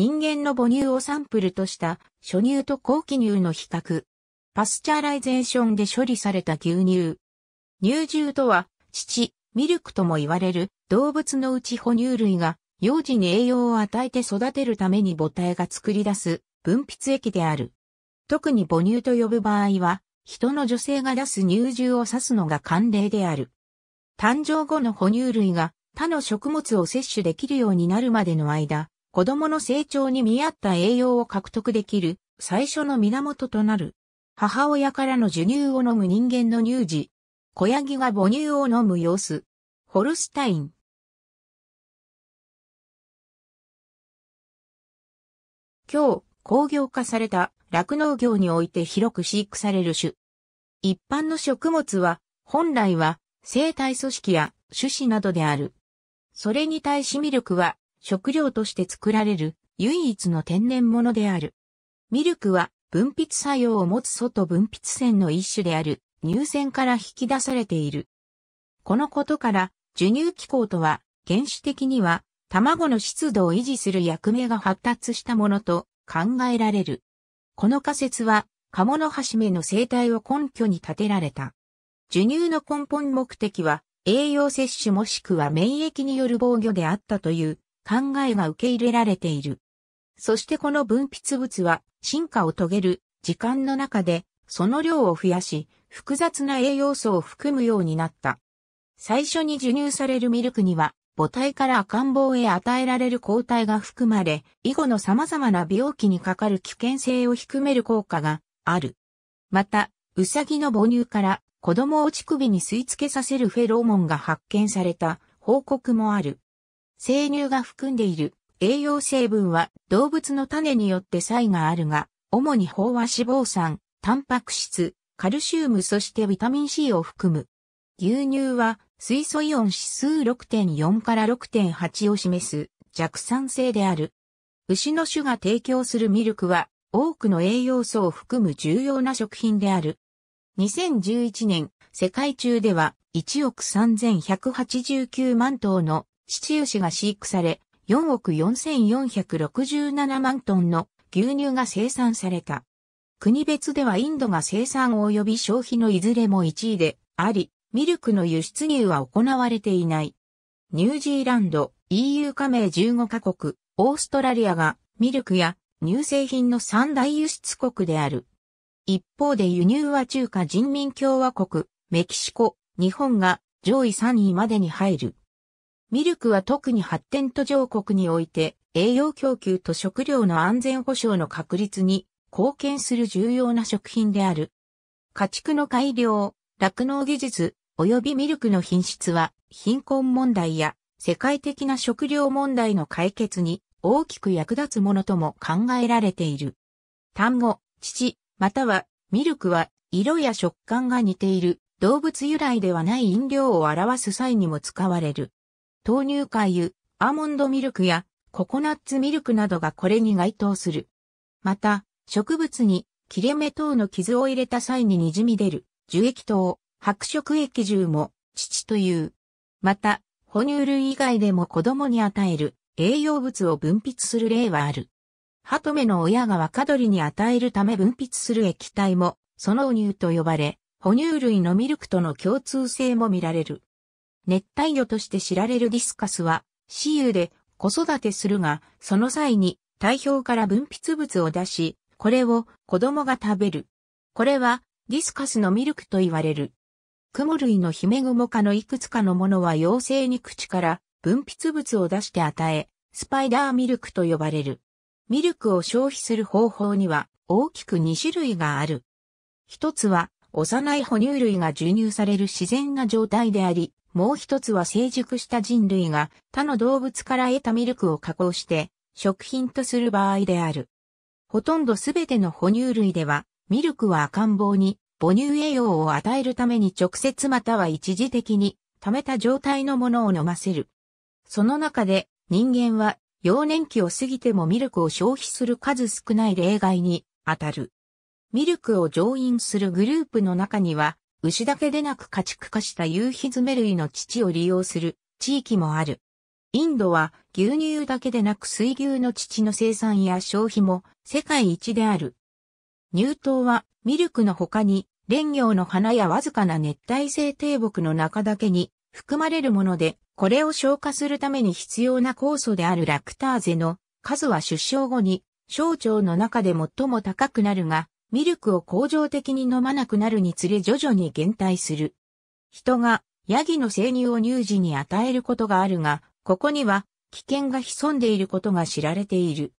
人間の母乳をサンプルとした初乳と後期乳の比較。パスチャライゼーションで処理された牛乳。乳汁とは、乳、ミルクとも言われる動物のうち哺乳類が幼児に栄養を与えて育てるために母体が作り出す分泌液である。特に母乳と呼ぶ場合は、人の女性が出す乳汁を指すのが慣例である。誕生後の哺乳類が他の食物を摂取できるようになるまでの間、子供の成長に見合った栄養を獲得できる最初の源となる。母親からの授乳を飲む人間の乳児。子ヤギが母乳を飲む様子。ホルスタイン。今日、工業化された酪農業において広く飼育される種。一般の食物は、本来は生体組織や種子などである。それに対しミルクは、食料として作られる唯一の天然物である。ミルクは分泌作用を持つ外分泌腺の一種である乳腺から引き出されている。このことから授乳機構とは原始的には卵の湿度を維持する役目が発達したものと考えられる。この仮説はカモノハシメの生態を根拠に立てられた。授乳の根本目的は栄養摂取もしくは免疫による防御であったという考えが受け入れられている。そしてこの分泌物は進化を遂げる時間の中でその量を増やし複雑な栄養素を含むようになった。最初に授乳されるミルクには母体から赤ん坊へ与えられる抗体が含まれ以後の様々な病気にかかる危険性を低める効果がある。また、ウサギの母乳から子供を乳首に吸い付けさせるフェロモンが発見された報告もある。生乳が含んでいる栄養成分は動物の種によって差異があるが、主に飽和脂肪酸、タンパク質、カルシウムそしてビタミン C を含む。牛乳は水素イオン指数 6.4 から 6.8 を示す弱酸性である。牛の種が提供するミルクは多くの栄養素を含む重要な食品である。2011年、世界中では1億3189万頭の乳牛が飼育され、4億4467万トンの牛乳が生産された。国別ではインドが生産及び消費のいずれも1位であり、ミルクの輸出入は行われていない。ニュージーランド、EU 加盟15カ国、オーストラリアがミルクや乳製品の三大輸出国である。一方で輸入は中華人民共和国、メキシコ、日本が上位3位までに入る。ミルクは特に発展途上国において栄養供給と食料の安全保障の確立に貢献する重要な食品である。家畜の改良、酪農技術及びミルクの品質は貧困問題や世界的な食料問題の解決に大きく役立つものとも考えられている。単語、乳、またはミルクは色や食感が似ている動物由来ではない飲料を表す際にも使われる。豆乳かゆ、アーモンドミルクやココナッツミルクなどがこれに該当する。また、植物に切れ目等の傷を入れた際ににじみ出る樹液等、白色液汁も乳という。また、哺乳類以外でも子供に与える栄養物を分泌する例はある。ハトメの親が若鳥に与えるため分泌する液体も、その乳と呼ばれ、哺乳類のミルクとの共通性も見られる。熱帯魚として知られるディスカスは、雌雄で子育てするが、その際に体表から分泌物を出し、これを子供が食べる。これはディスカスのミルクと言われる。クモ類のヒメグモ科のいくつかのものは幼生に口から分泌物を出して与え、スパイダーミルクと呼ばれる。ミルクを消費する方法には大きく2種類がある。一つは幼い哺乳類が授乳される自然な状態であり、もう一つは成熟した人類が他の動物から得たミルクを加工して食品とする場合である。ほとんどすべての哺乳類ではミルクは赤ん坊に母乳栄養を与えるために直接または一時的に溜めた状態のものを飲ませる。その中で人間は幼年期を過ぎてもミルクを消費する数少ない例外にあたる。ミルクを上飲するグループの中には牛だけでなく家畜化した有蹄類の乳を利用する地域もある。インドは牛乳だけでなく水牛の乳の生産や消費も世界一である。乳糖はミルクの他に蓮葉の花やわずかな熱帯性低木の中だけに含まれるもので、これを消化するために必要な酵素であるラクターゼの数は出生後に小腸の中で最も高くなるが、ミルクを恒常的に飲まなくなるにつれ徐々に減退する。人がヤギの生乳を乳児に与えることがあるが、ここには危険が潜んでいることが知られている。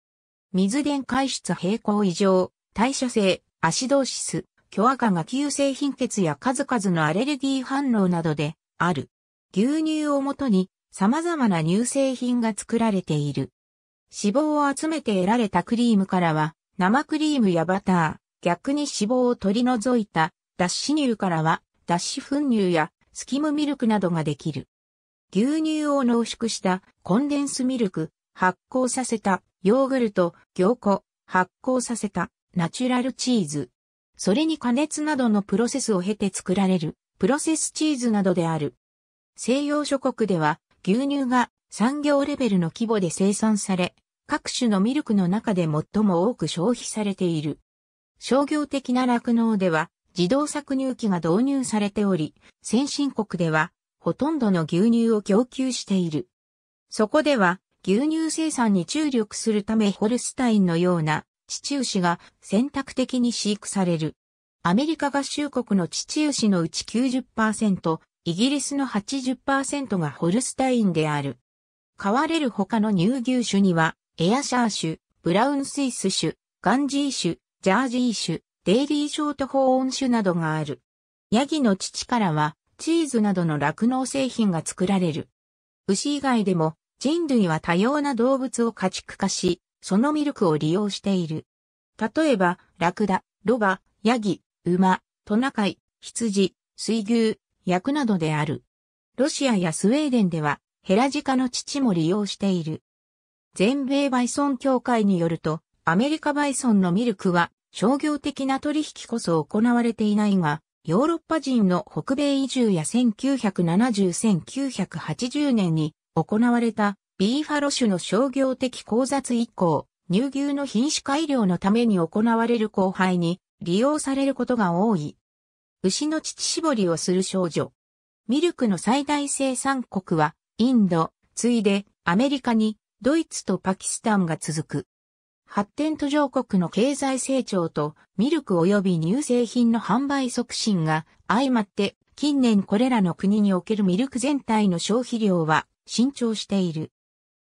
水田回出平衡異常、代謝性、アシドーシス、虚亜化が急性貧血や数々のアレルギー反応などである。牛乳をもとに様々な乳製品が作られている。脂肪を集めて得られたクリームからは生クリームやバター、逆に脂肪を取り除いた脱脂乳からは脱脂粉乳やスキムミルクなどができる。牛乳を濃縮したコンデンスミルク、発酵させたヨーグルト、凝固、発酵させたナチュラルチーズ。それに加熱などのプロセスを経て作られるプロセスチーズなどである。西洋諸国では牛乳が産業レベルの規模で生産され、各種のミルクの中で最も多く消費されている。商業的な酪農では自動搾乳機が導入されており、先進国ではほとんどの牛乳を供給している。そこでは牛乳生産に注力するためホルスタインのような乳牛が選択的に飼育される。アメリカ合衆国の乳牛のうち 90%、イギリスの 80% がホルスタインである。飼われる他の乳牛種には、エアシャー種、ブラウンスイス種、ガンジー種、ジャージー種、デイリーショートホーン種などがある。ヤギの乳からは、チーズなどの酪農製品が作られる。牛以外でも人類は多様な動物を家畜化し、そのミルクを利用している。例えば、ラクダ、ロバ、ヤギ、馬、トナカイ、羊、水牛、ヤクなどである。ロシアやスウェーデンではヘラジカの乳も利用している。全米バイソン協会によると、アメリカバイソンのミルクは商業的な取引こそ行われていないが、ヨーロッパ人の北米移住や1970-1980年に行われたビーファロ種の商業的交雑以降、乳牛の品種改良のために行われる交配に利用されることが多い。牛の乳搾りをする少女。ミルクの最大生産国はインド、次いでアメリカにドイツとパキスタンが続く。発展途上国の経済成長とミルク及び乳製品の販売促進が相まって近年これらの国におけるミルク全体の消費量は伸長している。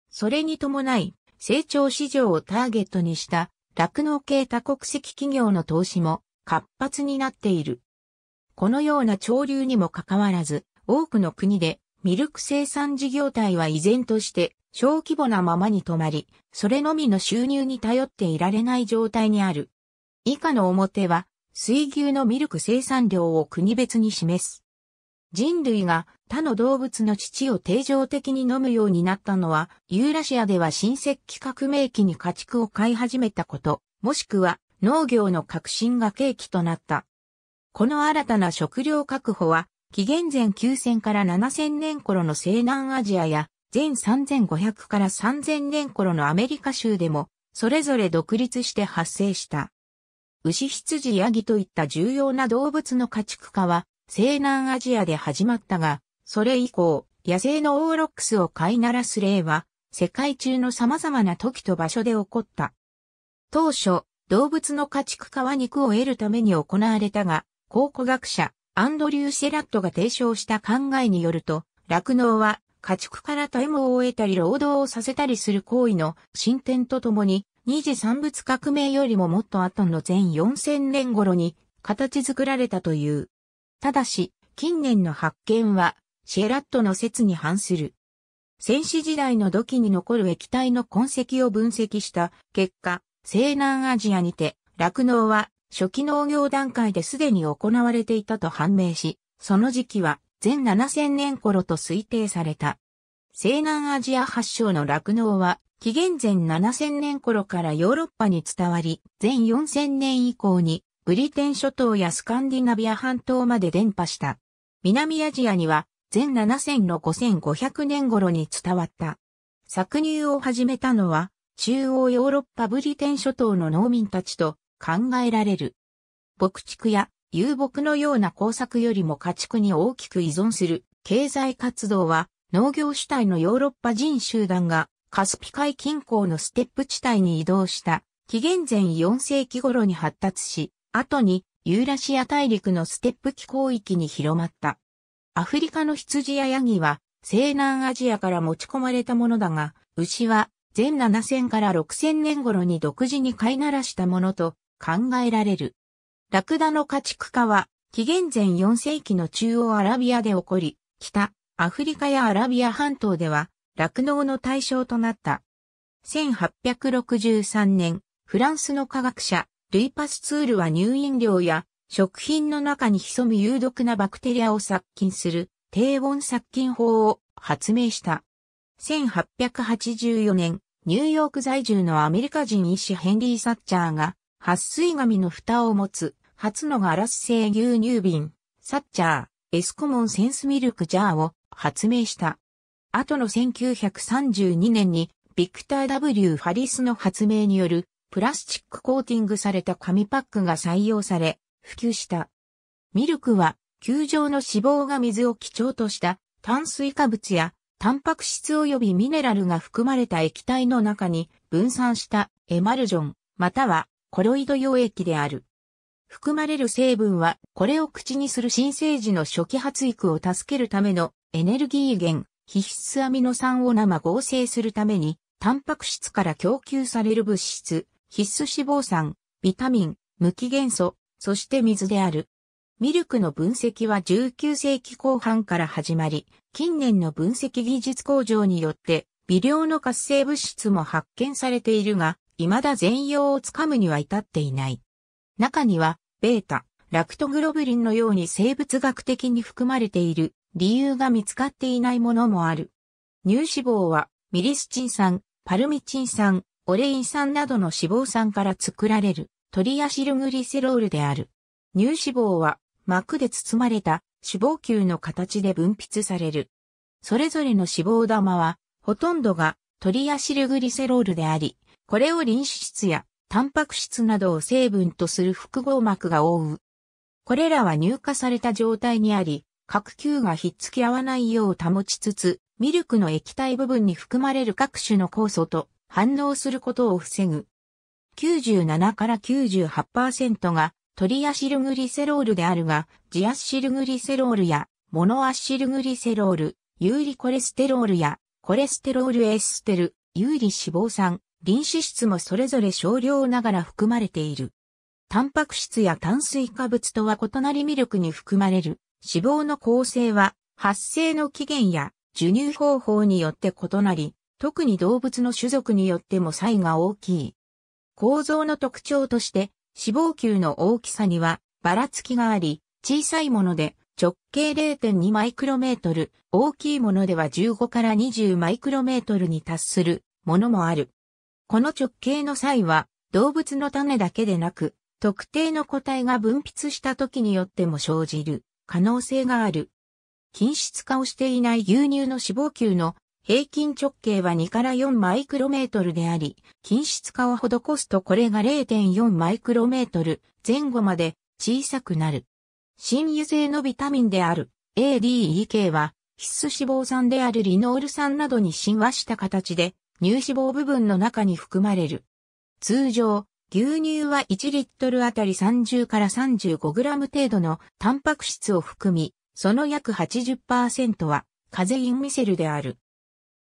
それに伴い成長市場をターゲットにした酪農系多国籍企業の投資も活発になっている。このような潮流にもかかわらず多くの国でミルク生産事業体は依然として小規模なままに止まり、それのみの収入に頼っていられない状態にある。以下の表は、水牛のミルク生産量を国別に示す。人類が他の動物の乳を定常的に飲むようになったのは、ユーラシアでは新石器革命期に家畜を飼い始めたこと、もしくは農業の革新が契機となった。この新たな食料確保は、紀元前9000から7000年頃の西南アジアや、前3500から3000年頃のアメリカ州でも、それぞれ独立して発生した。牛羊ヤギといった重要な動物の家畜化は、西南アジアで始まったが、それ以降、野生のオーロックスを飼いならす例は、世界中の様々な時と場所で起こった。当初、動物の家畜化は肉を得るために行われたが、考古学者、アンドリュー・シェラットが提唱した考えによると、酪農は、家畜から体毛を得たり労働をさせたりする行為の進展とともに、二次産物革命よりももっと後の前4000年頃に形作られたという。ただし、近年の発見はシェラットの説に反する。先史時代の土器に残る液体の痕跡を分析した結果、西南アジアにて酪農は初期農業段階ですでに行われていたと判明し、その時期は前7000年頃と推定された。西南アジア発祥の酪農は、紀元前7000年頃からヨーロッパに伝わり、前4000年以降に、ブリテン諸島やスカンディナビア半島まで伝播した。南アジアには、前7000の5500年頃に伝わった。搾乳を始めたのは、中央ヨーロッパブリテン諸島の農民たちと考えられる。牧畜や遊牧のような耕作よりも家畜に大きく依存する経済活動は、農業主体のヨーロッパ人集団がカスピ海近郊のステップ地帯に移動した紀元前4世紀頃に発達し、後にユーラシア大陸のステップ気候域に広まった。アフリカの羊やヤギは西南アジアから持ち込まれたものだが、牛は前7000から6000年頃に独自に飼いならしたものと考えられる。ラクダの家畜化は紀元前4世紀の中央アラビアで起こり、北アフリカやアラビア半島では酪農の対象となった。1863年、フランスの科学者、ルイ・パスツールは乳飲料や食品の中に潜む有毒なバクテリアを殺菌する低温殺菌法を発明した。1884年、ニューヨーク在住のアメリカ人医師ヘンリー・サッチャーが、撥水紙の蓋を持つ初のガラス製牛乳瓶、サッチャー、エスコモンセンスミルクジャーを発明した。後の1932年に、ビクター・ W ・ファリスの発明による、プラスチックコーティングされた紙パックが採用され、普及した。ミルクは、球状の脂肪が水を基調とした炭水化物や、タンパク質及びミネラルが含まれた液体の中に分散したエマルジョン、またはコロイド溶液である。含まれる成分は、これを口にする新生児の初期発育を助けるためのエネルギー源、必須アミノ酸を生合成するために、タンパク質から供給される物質、必須脂肪酸、ビタミン、無機元素、そして水である。ミルクの分析は19世紀後半から始まり、近年の分析技術向上によって微量の活性物質も発見されているが、未だ全容をつかむには至っていない。中には、ベータ、ラクトグロブリンのように生物学的に含まれている理由が見つかっていないものもある。乳脂肪は、ミリスチン酸、パルミチン酸、オレイン酸などの脂肪酸から作られるトリアシルグリセロールである。乳脂肪は膜で包まれた脂肪球の形で分泌される。それぞれの脂肪玉はほとんどがトリアシルグリセロールであり、これをリン脂質やタンパク質などを成分とする複合膜が覆う。これらは乳化された状態にあり、各球がひっつき合わないよう保ちつつ、ミルクの液体部分に含まれる各種の酵素と反応することを防ぐ。97から 98% がトリアシルグリセロールであるが、ジアシルグリセロールやモノアシルグリセロール、有利コレステロールやコレステロールエステル、有利脂肪酸、リン脂質もそれぞれ少量ながら含まれている。タンパク質や炭水化物とは異なりミルクに含まれる脂肪の構成は発生の起源や授乳方法によって異なり、特に動物の種族によっても差異が大きい。構造の特徴として、脂肪球の大きさにはばらつきがあり、小さいもので直径 0.2 マイクロメートル、大きいものでは15から20マイクロメートルに達するものもある。この直径の差異は、動物の種だけでなく、特定の個体が分泌した時によっても生じる可能性がある。均質化をしていない牛乳の脂肪球の平均直径は2から4マイクロメートルであり、均質化を施すとこれが 0.4 マイクロメートル前後まで小さくなる。深油性のビタミンである ADE系は必須脂肪酸であるリノール酸などに親和した形で乳脂肪部分の中に含まれる。通常、牛乳は1リットルあたり30から35グラム程度のタンパク質を含み、その約 80% はカゼインミセルである。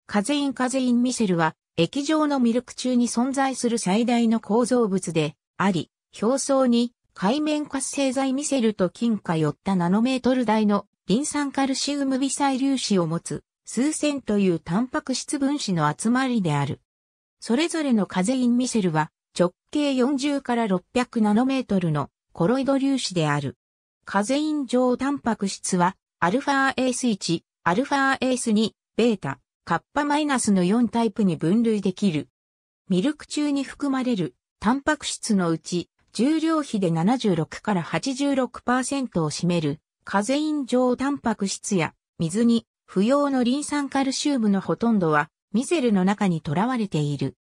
カゼインミセルは液状のミルク中に存在する最大の構造物であり、表層に界面活性剤ミセルと金貨寄ったナノメートル大のリン酸カルシウム微細粒子を持つ数千というタンパク質分子の集まりである。それぞれのカゼインミセルは直径40から600ナノメートルのコロイド粒子である。カゼイン上タンパク質はアルファー AS1、アルファー AS2、ベータ、カッパマイナスの4タイプに分類できる。ミルク中に含まれるタンパク質のうち重量比で76から 86% を占めるカゼイン上タンパク質や水に不要のリン酸カルシウムのほとんどはミセルの中にとらわれている。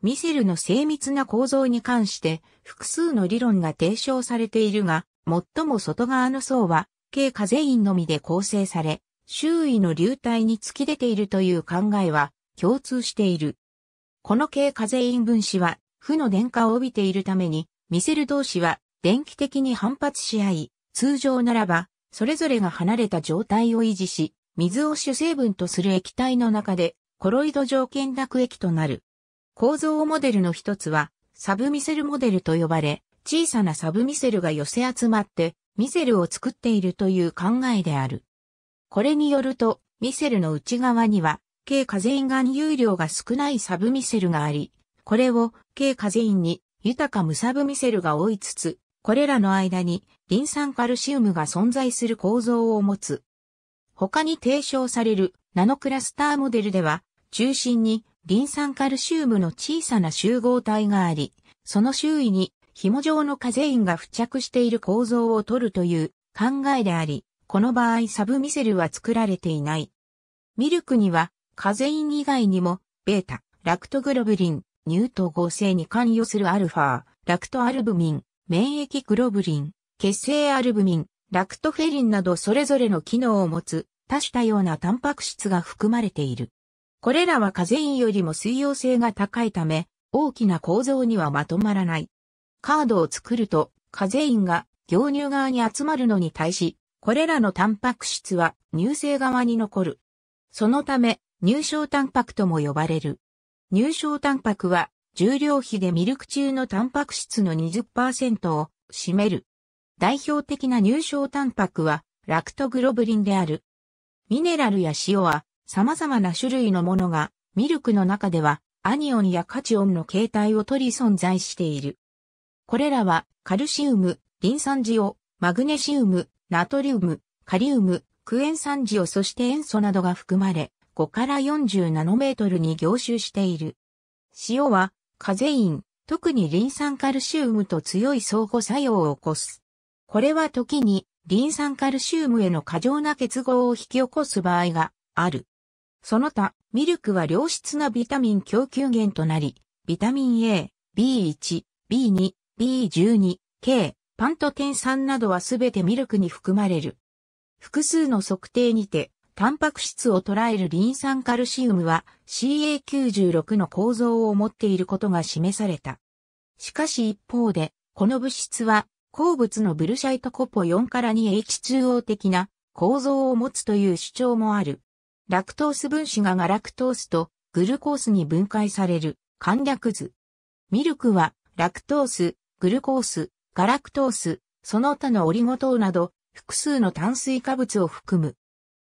ミセルの精密な構造に関して複数の理論が提唱されているが、最も外側の層は、軽カゼインのみで構成され、周囲の流体に突き出ているという考えは共通している。この軽カゼイン分子は、負の電荷を帯びているために、ミセル同士は電気的に反発し合い、通常ならば、それぞれが離れた状態を維持し、水を主成分とする液体の中で、コロイド条件濁液となる。構造モデルの一つは、サブミセルモデルと呼ばれ、小さなサブミセルが寄せ集まって、ミセルを作っているという考えである。これによると、ミセルの内側には、軽カゼイン含有量が少ないサブミセルがあり、これを軽カゼインに豊か無サブミセルが覆いつつ、これらの間にリン酸カルシウムが存在する構造を持つ。他に提唱されるナノクラスターモデルでは、中心にリン酸カルシウムの小さな集合体があり、その周囲に紐状のカゼインが付着している構造を取るという考えであり、この場合サブミセルは作られていない。ミルクにはカゼイン以外にも、ベータ、ラクトグロブリン、乳糖合成に関与するアルファ、ラクトアルブミン、免疫グロブリン、血清アルブミン、ラクトフェリンなどそれぞれの機能を持つ多種多様なタンパク質が含まれている。これらはカゼインよりも水溶性が高いため、大きな構造にはまとまらない。カードを作ると、カゼインが凝乳側に集まるのに対し、これらのタンパク質は乳製側に残る。そのため、乳小タンパクとも呼ばれる。乳小タンパクは、重量比でミルク中のタンパク質の 20% を占める。代表的な乳小タンパクは、ラクトグロブリンである。ミネラルや塩は、様々な種類のものが、ミルクの中では、アニオンやカチオンの形態をとり存在している。これらは、カルシウム、リン酸塩、マグネシウム、ナトリウム、カリウム、クエン酸塩そして塩素などが含まれ、5から40ナノメートルに凝集している。塩は、カゼイン、特にリン酸カルシウムと強い相互作用を起こす。これは時に、リン酸カルシウムへの過剰な結合を引き起こす場合がある。その他、ミルクは良質なビタミン供給源となり、ビタミン A、B1、B2、B12、K、パントテン酸などはすべてミルクに含まれる。複数の測定にて、タンパク質を捉えるリン酸カルシウムは CA96 の構造を持っていることが示された。しかし一方で、この物質は、鉱物のブルシャイトコポ4から2 H2O 的な構造を持つという主張もある。ラクトース分子がガラクトースとグルコースに分解される簡略図。ミルクはラクトース、グルコース、ガラクトース、その他のオリゴ糖など複数の炭水化物を含む。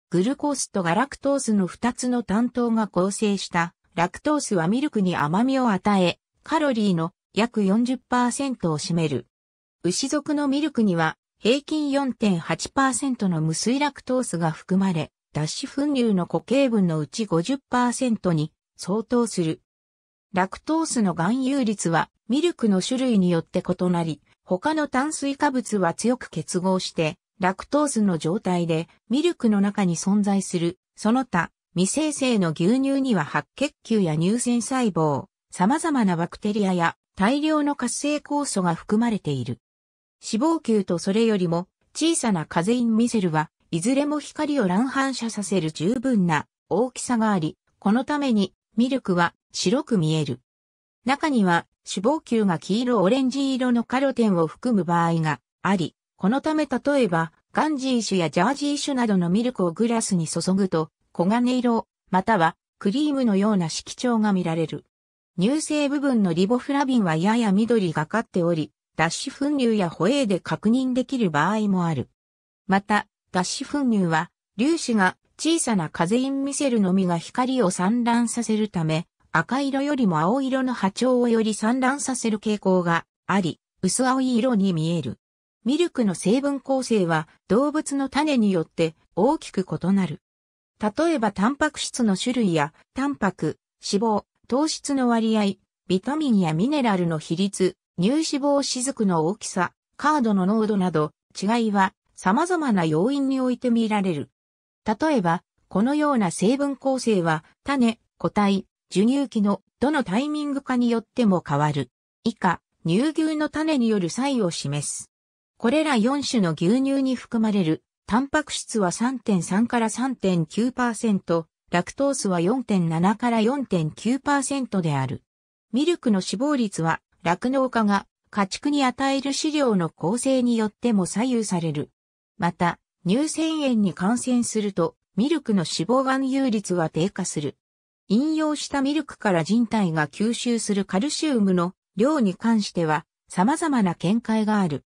グルコースとガラクトースの2つの単糖が構成したラクトースはミルクに甘みを与え、カロリーの約 40% を占める。牛属のミルクには平均 4.8% の無水ラクトースが含まれ、脱脂粉乳の固形分のうち 50% に相当する。ラクトースの含有率はミルクの種類によって異なり、他の炭水化物は強く結合して、ラクトースの状態でミルクの中に存在する。その他、未生成の牛乳には白血球や乳腺細胞、様々なバクテリアや大量の活性酵素が含まれている。脂肪球とそれよりも小さなカゼインミセルはいずれも光を乱反射させる十分な大きさがあり、このためにミルクは白く見える。中には脂肪球が黄色オレンジ色のカロテンを含む場合があり、このため例えばガンジー種やジャージー種などのミルクをグラスに注ぐと黄金色、またはクリームのような色調が見られる。乳製部分のリボフラビンはやや緑がかっており、脱脂粉乳やホエーで確認できる場合もある。また、脱脂粉乳は、粒子が小さなカゼインミセルのみが光を散乱させるため、赤色よりも青色の波長をより散乱させる傾向があり、薄青い色に見える。ミルクの成分構成は動物の種によって大きく異なる。例えばタンパク質の種類や、タンパク、脂肪、糖質の割合、ビタミンやミネラルの比率、乳脂肪雫の大きさ、カードの濃度など、違いは、様々な要因において見られる。例えば、このような成分構成は、種、個体、授乳期のどのタイミングかによっても変わる。以下、乳牛の種による差異を示す。これら4種の牛乳に含まれるタンパク質は 3.3 から 3.9%、ラクトースは 4.7 から 4.9% である。ミルクの死亡率は酪農家が家畜に与える飼料の構成によっても左右される。また、乳腺炎に感染すると、ミルクの脂肪含有率は低下する。飲用したミルクから人体が吸収するカルシウムの量に関しては様々な見解がある。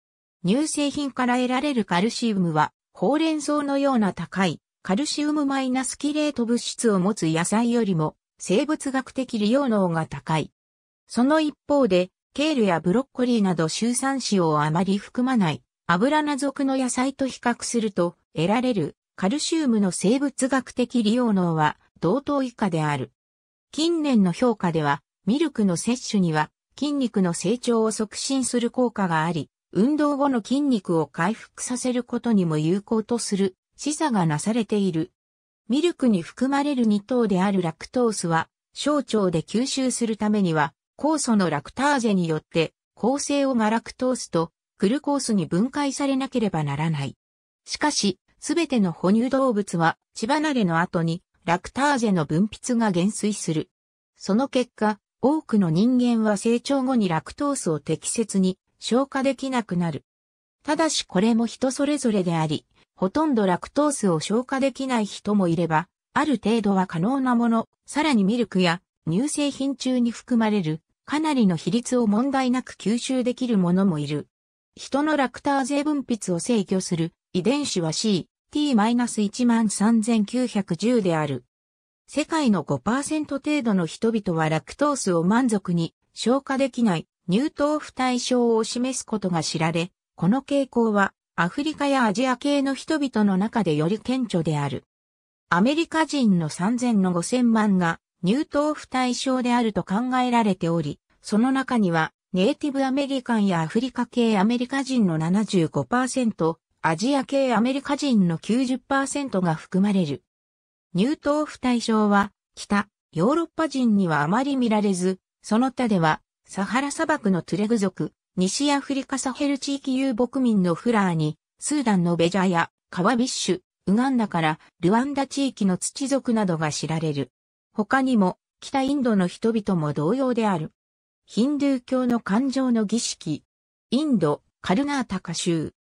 乳製品から得られるカルシウムは、ほうれん草のような高いカルシウム-キレート物質を持つ野菜よりも生物学的利用能が高い。その一方で、ケールやブロッコリーなどシュウ酸塩をあまり含まない油菜属の野菜と比較すると得られるカルシウムの生物学的利用能は同等以下である。近年の評価ではミルクの摂取には筋肉の成長を促進する効果があり、運動後の筋肉を回復させることにも有効とする示唆がなされている。ミルクに含まれる2糖であるラクトースは小腸で吸収するためには酵素のラクターゼによって構成をガラクトースとグルコースに分解されなければならない。しかし、すべての哺乳動物は乳離れの後にラクターゼの分泌が減衰する。その結果、多くの人間は成長後にラクトースを適切に消化できなくなる。ただしこれも人それぞれであり、ほとんどラクトースを消化できない人もいれば、ある程度は可能なもの、さらにミルクや乳製品中に含まれるかなりの比率を問題なく吸収できるものもいる。人のラクターゼ分泌を制御する遺伝子は CT-13910 である。世界の 5% 程度の人々はラクトースを満足に消化できない乳糖不対症を示すことが知られ、この傾向はアフリカやアジア系の人々の中でより顕著である。アメリカ人の3000〜5000万が乳糖不対症であると考えられており、その中にはネイティブアメリカンやアフリカ系アメリカ人の 75%、アジア系アメリカ人の 90% が含まれる。乳糖不対症は北ヨーロッパ人にはあまり見られず、その他ではサハラ砂漠のトゥレグ族、西アフリカサヘル地域遊牧民のフラーに、スーダンのベジャやカワビッシュ、ウガンダからルワンダ地域の土族などが知られる。他にも、北インドの人々も同様である。ヒンドゥー教の感情の儀式。インド、カルナータカ州。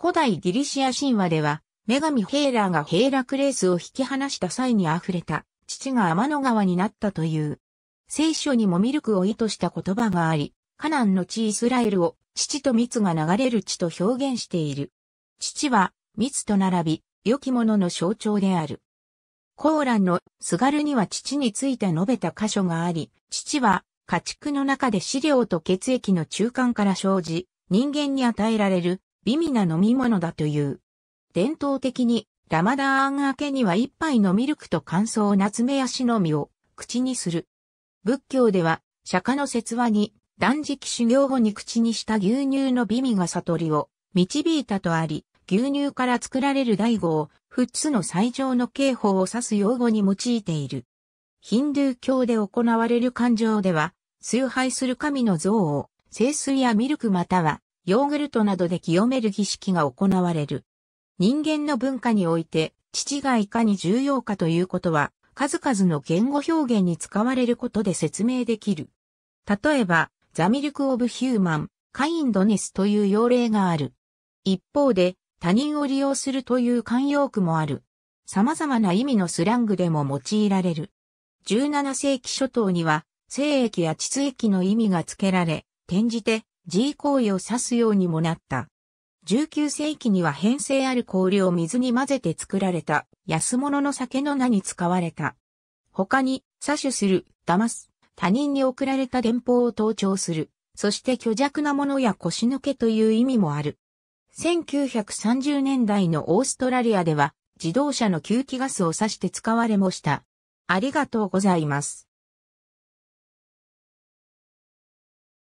古代ギリシア神話では、女神ヘーラーがヘーラクレースを引き離した際に溢れた、乳が天の川になったという。聖書にもミルクを意図した言葉があり、カナンの地イスラエルを、乳と蜜が流れる地と表現している。乳は、蜜と並び、良きものの象徴である。コーランのスガルには乳について述べた箇所があり、乳は家畜の中で飼料と血液の中間から生じ、人間に与えられる美味な飲み物だという。伝統的にラマダーン明けには一杯のミルクと乾燥ナツメヤシの実を口にする。仏教では釈迦の説話に断食修行後に口にした牛乳の美味が悟りを導いたとあり、牛乳から作られる醍醐を、仏教の最上の刑法を指す用語に用いている。ヒンドゥー教で行われる勧請では、崇拝する神の像を、聖水やミルクまたは、ヨーグルトなどで清める儀式が行われる。人間の文化において、乳がいかに重要かということは、数々の言語表現に使われることで説明できる。例えば、ザ・ミルク・オブ・ヒューマン、カインドネスという用例がある。一方で、他人を利用するという慣用句もある。様々な意味のスラングでも用いられる。17世紀初頭には、精液や膣液の意味が付けられ、転じて、自慰行為を指すようにもなった。19世紀には変性ある氷を水に混ぜて作られた、安物の酒の名に使われた。他に、詐取する、騙す、他人に送られた電報を盗聴する、そして虚弱なものや腰抜けという意味もある。1930年代のオーストラリアでは自動車の吸気ガスを指して使われもした。ありがとうございます。